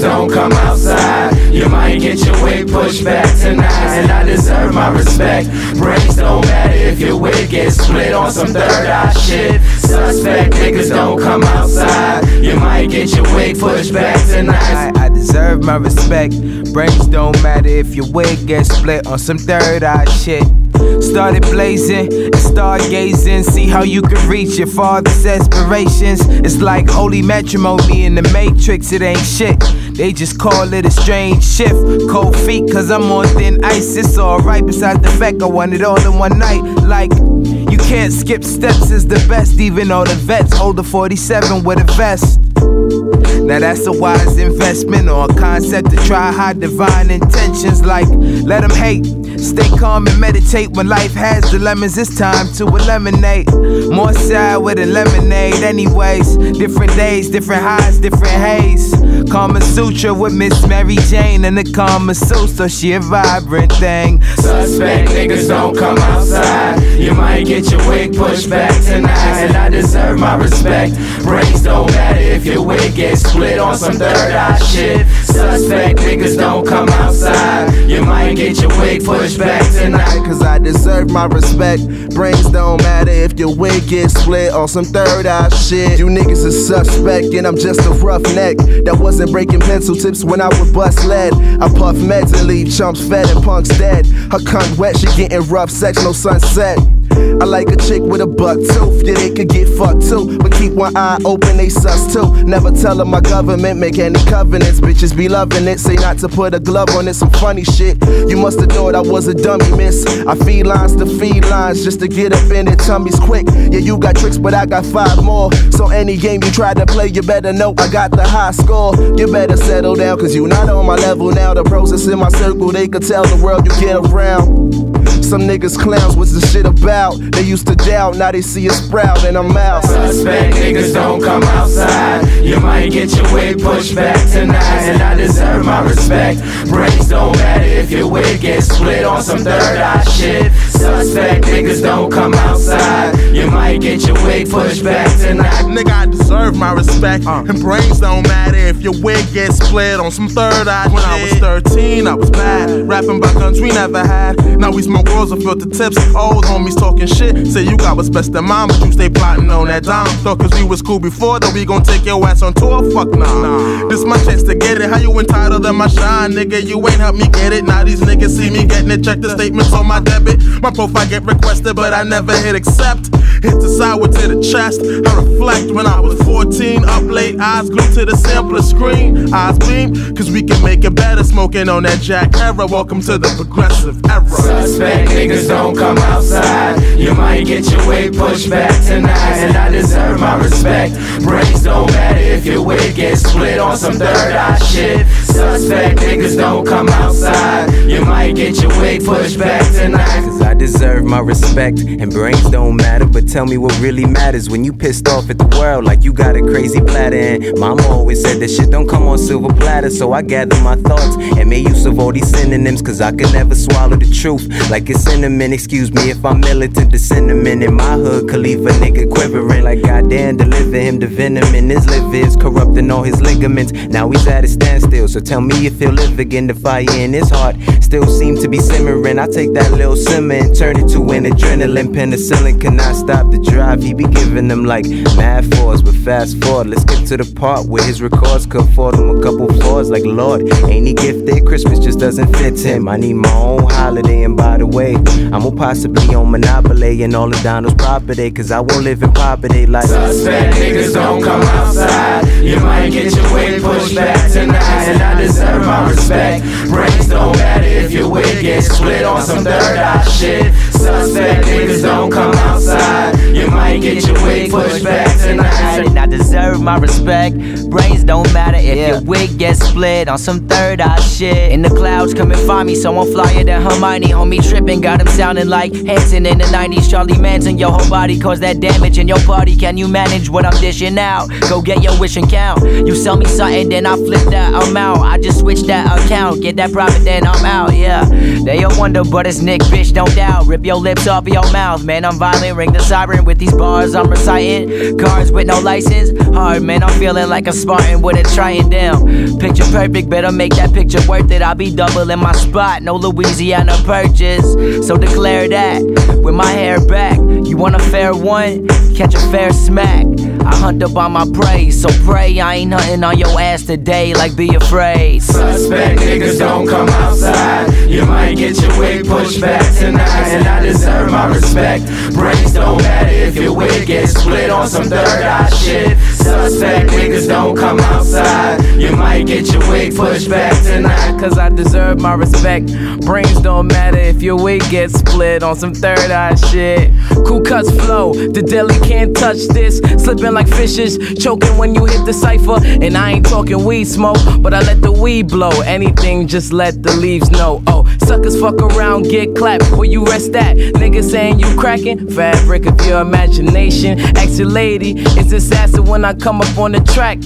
please don't come outside. You might get your weight pushed back tonight, and I deserve my respect. Breaks don't matter if your wig gets split on some third-eye shit. Suspect niggas don't come outside. You might get your wig pushed back tonight. I deserve my respect. Breaks don't matter if your wig gets split on some third-eye shit. Started blazing and stargazing, see how you can reach your father's aspirations. It's like holy matrimony in the Matrix, it ain't shit. They just call it a strange shift. Cold feet, cause I'm on thin ice. It's alright, besides the fact I want it all in one night. Like, you can't skip steps, is the best. Even though the vets hold a 47 with a vest. Now that's a wise investment or a concept to try hide divine intentions. Like, let them hate, stay calm and meditate. When life has the lemons, it's time to eliminate. More side with a lemonade anyways. Different days, different highs, different haze. Kama Sutra with Miss Mary Jane and the Kama Sutra, she a vibrant thing. Suspect niggas don't come outside. You might get your wig pushed back tonight, and I deserve my respect. Breaks don't matter if your wig gets split on some third-eye shit. Suspect niggas don't come outside. You might get your wig pushed back tonight, cause I deserve my respect. Brains don't matter if your wig gets split on some third-eye shit. You niggas a suspect and I'm just a roughneck that wasn't breaking pencil tips when I would bust lead. I puff meds and leave chumps fed and punks dead. Her cunt wet, she getting rough sex, no sunset. I like a chick with a buck tooth, yeah, they could get fucked too. But keep one eye open, they sus too. Never tell them my government make any covenants. Bitches be loving it, say not to put a glove on it, some funny shit. You must have thought I was a dummy, miss. I feed lines just to get up in their tummies quick. Yeah, you got tricks, but I got 5 more. So any game you try to play, you better know I got the high score. You better settle down, cause you not on my level now. The process in my circle, they could tell the world you get around. Some niggas clowns, what's this shit about? They used to doubt, now they see a sprout and I'm out. Suspect niggas don't come outside. You might get your wig pushed back tonight, and I deserve my respect. Breaks don't matter if your wig gets split on some third-eye shit. Suspect niggas don't come outside. You might get your wig pushed back tonight. Nigga, I deserve my respect. And brains don't matter if your wig gets split on some third-eye shit. When I was 13, I was bad. Rapping about guns we never had. Now we smoke girls and filter tips. Old homies talking shit. Say you got what's best in mind, but you stay plotting on that dime. Thought cause we was cool before that we gon' take your ass on tour? Fuck nah. This my chance to get it. How you entitled to my shine, nigga? You ain't help me get it. Now these niggas see me getting it. Check the statements on my debit. My profile get requested, but I never hit accept. Hit the sour to the chest. I reflect when I was 14. Up late, eyes glued to the sampler screen. Eyes beam, cause we can make it better. Smoking on that Jack era. Welcome to the progressive era. Suspect niggas don't come outside. You might get your wig pushed back tonight, and I deserve my respect. Breaks don't matter if your wig gets split on some third-eye shit. Suspect niggas don't come outside. You might get your wig pushed back tonight, cause I deserve my respect. And brains don't matter, but tell me what really matters. When you pissed off at the world like you got a crazy platter. And mama always said that shit don't come on silver platter. So I gather my thoughts and made use of all these synonyms, cause I could never swallow the truth like it's cinnamon. Excuse me if I'm militant to sentiment. In my hood, Khalifa nigga quivering like goddamn, deliver him the venom. And his liver is corrupting all his ligaments. Now he's at a standstill, so tell me if he'll live again. The fire in his heart still seems to be simmering. I take that little simmer and turn it to an adrenaline. Penicillin cannot stop the drive. He be giving them like mad fours, but fast forward, let's get to the part where his records could afford him a couple floors. Like Lord, ain't he gifted? Christmas just doesn't fit him. I need my own holiday, and by the way, I'ma possibly own Monopoly and all of Donald's property, cause I won't live in poverty like. Suspect niggas don't come outside. You might get your wig pushed back tonight, and I deserve my respect. Brains don't matter if your wig gets split on some third-eye shit. Suspect niggas don't come outside. You might get your wig pushed back tonight, and I deserve my respect. Brains don't matter if your wig gets split on some third-eye shit. In the clouds, come and find me, so I'm flyer than Hermione. Homie tripping, got him sounding like Hanson in the 90s, Charlie Manson. Your whole body caused that damage in your party. Can you manage what I'm dishing out? Go get your wish and count. You sell me something, then I flip that amount. I just switch that account, get that profit, then I'm out, yeah. They all wonder, but it's Nick, bitch, don't doubt. Rip your lips off of your mouth, man, I'm violent. Ring the siren with these bars, I'm reciting. Cars with no license, hard, man, I'm feeling like a Spartan with a Triton down. Picture perfect, better make that picture worth it. I'll be doubling my spot, no Louisiana purchase. So declare that, with my hair back. You want a fair one? Catch a fair smack. I hunt up on my prey, so pray I ain't hunting on your ass today, like be afraid. Suspect niggas don't come outside. You might get your wig pushed back tonight, and I deserve my respect. Brains don't matter if your wig gets split on some third eye shit. Suspect niggas don't come outside. You might get your wig pushed back tonight, cause I deserve my respect. Brains don't matter if your wig gets split on some third eye shit. Cool cuts flow, the deli can't touch this. Slipping like fishes, choking when you hit the cipher. And I ain't talking weed smoke, but I let the weed blow. Anything, just let the leaves know. Oh, suckers fuck around, get clapped. Where you rest at? Niggas saying you cracking? Fabric of your imagination. Ask your lady, it's assassin when I come up on the track.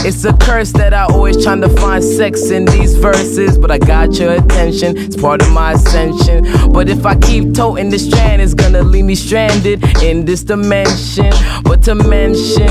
It's a curse that I always trying to find sex in these verses, but I got your attention, it's part of my ascension. But if I keep toting this strand, it's gonna leave me stranded in this dimension. But to mention,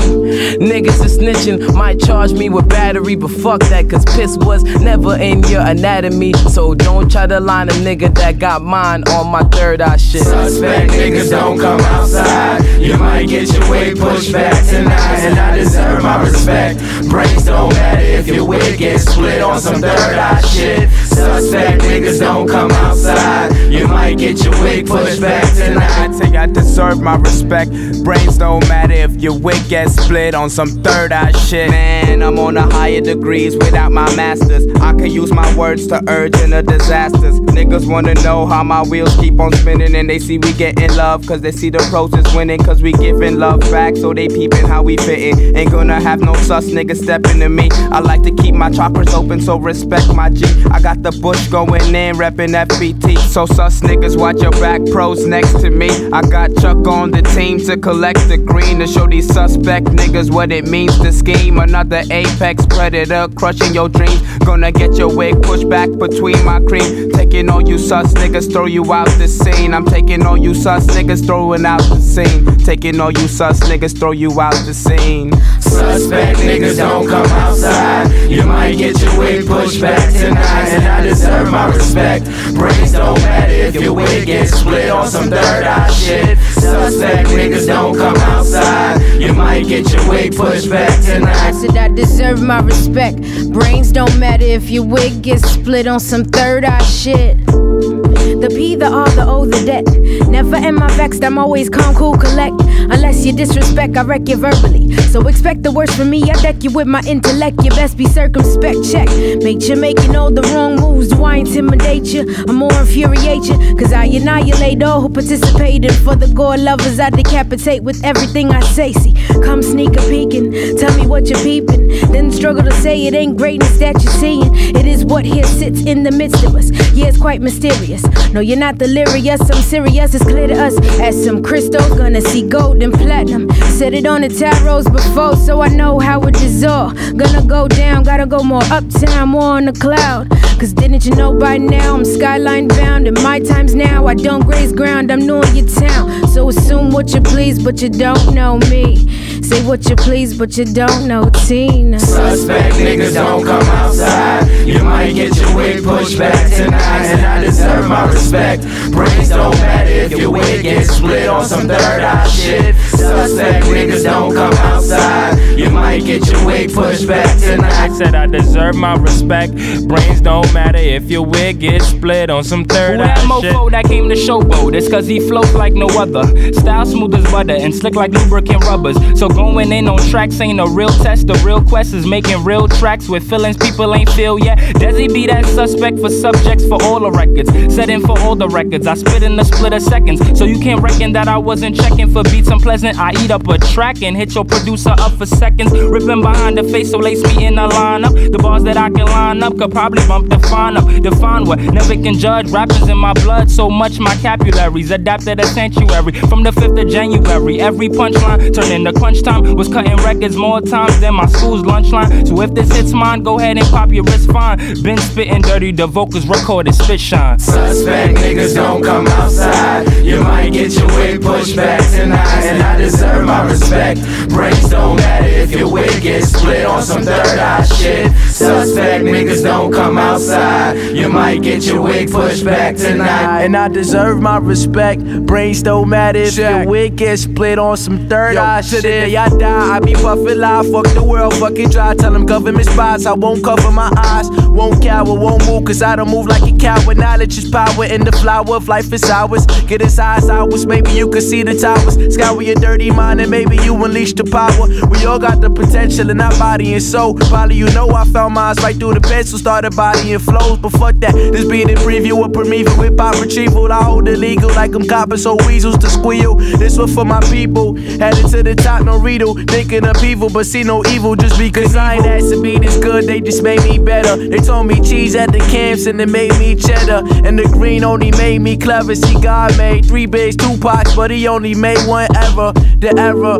niggas is snitching, might charge me with battery, but fuck that, cause piss was never in your anatomy. So don't try to line a nigga that got mine on my third eye shit. Suspect niggas don't come outside. You might get your wig pushed back tonight, and I deserve my respect. Brains don't matter if your wig gets split on some third eye shit. Suspect niggas don't come outside. You might get your wig pushed back tonight. I say I deserve my respect. Brains don't matter if your wig gets split on some third eye shit. Man, I'm on the higher degrees without my masters. I can use my words to urge in a disasters. Niggas wanna know how my wheels keep on spinning, and they see we getting love, cause they see the pros is winning, cause we giving love back, so they peeping how we fitting. Ain't gonna have no sus niggas stepping to me. I like to keep my choppers open, so respect my G. I got the bush going in, reppin' FBT. So sus niggas, watch your back, pros next to me. I got Chuck on the team to collect the green, to show these suspect niggas what it means to scheme. Another apex predator crushing your dreams. Gonna get your wig pushed back between my cream. Taking all you sus niggas, throw you out the scene. I'm taking all you sus niggas, throwing out the scene. Taking all you sus niggas, throw you out the scene. Suspect niggas don't come outside. You might get your wig pushed back tonight, and I deserve my respect. Brains don't matter if your wig gets split on some third eye shit. Suspect niggas don't come outside. You might get your wig pushed back tonight. I said I deserve my respect. Brains don't matter if your wig gets split on some third eye shit. The P, the R, the O, the debt. Never am I vexed, I'm always calm, cool, collect. Unless you disrespect, I wreck you verbally. So expect the worst from me, I deck you with my intellect. You best be circumspect, check. Make sure making all the wrong moves. Do I intimidate you? I more infuriate you, cause I annihilate all who participated. For the gore lovers, I decapitate with everything I say. See, come sneak a peeking, tell me what you're peeping. Then struggle to say it ain't greatness that you're seeing. It is what here sits in the midst of us. Yeah, it's quite mysterious. No, you're not delirious, I'm serious, it's clear to us. As some crystals, gonna see gold and platinum. Said it on the tarots before, so I know how it is all. Gonna go down, gotta go more uptown, more on the cloud. Cause didn't you know by now, I'm skyline bound. In my times now, I don't graze ground, I'm new in your town. So assume what you please, but you don't know me. Say what you please, but you don't know Tina. Suspect niggas don't come outside. You might get your wig pushed back tonight, and I deserve my respect. Brains don't matter if your wig gets split on some third eye shit. Suspect niggas don't come outside. You might get your wig pushed back tonight. I said I deserve my respect. Brains don't matter if your wig gets split on some third eye shit. Who that mofo that came to showboat? It's cause he floats like no other. Style smooth as butter and slick like lubricant rubbers. So going in on tracks ain't a real test. The real quest is making real tracks with feelings people ain't feel yet. Dessy be that suspect for subjects for all the records. Set in for all the records. I spit in the split a second. seconds. So you can't reckon that I wasn't checking for beats unpleasant. I eat up a track and hit your producer up for seconds. Ripping behind the face, so lace me in a lineup. The bars that I can line up could probably bump the fine up. Define what never can judge. Rappers in my blood, so much my capillaries adapted a sanctuary. From the 5th of January, every punchline turned into crunch time. Was cutting records more times than my school's lunch line. So if this hits mine, go ahead and pop your wrist fine. Been spitting dirty, the vocals recorded, spit shine. Suspect niggas don't come outside. You might get your wig pushed back tonight, and I deserve my respect. Breaks don't matter if your wig gets split on some third eye shit. Suspect niggas don't come outside. You might get your wig pushed back tonight, and I deserve my respect. Brains don't matter if your wig gets split on some third eye shit. The day I die, I be puffin' live. Fuck the world, fuck it dry. Tell them government spies, I won't cover my eyes. Won't cower, won't move, cause I don't move like a coward. Knowledge is power, and the flower of life is ours. Get as high as ours, maybe you can see the towers. Scour your dirty mind, and maybe you unleash the power. We all got the potential in our body and soul. Probably you know I found mines right through the pencil, started bodying flows. But fuck that, this be the preview of Primeval Hip Hop Retrieval. I hold it legal like I'm copping so weasels to squeal. This one for my people, headed to the top, no riddle. Thinking of evil, but see no evil just because I ain't asked to be this good, they just made me better. They told me cheese at the camps and it made me cheddar. And the green only made me clever. See, God made 3 bigs, 2 pots, but he only made one ever. The error.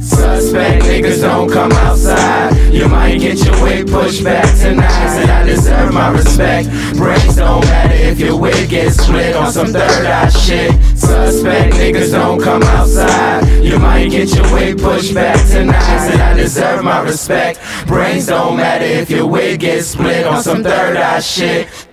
Suspect niggas don't come outside. You might get your wig pushed back tonight, and I deserve my respect. Breaks don't matter if your wig gets split on some third eye shit. Suspect niggas don't come outside. You might get your wig pushed back tonight, and I deserve my respect. Brains don't matter if your wig gets split on some third eye shit.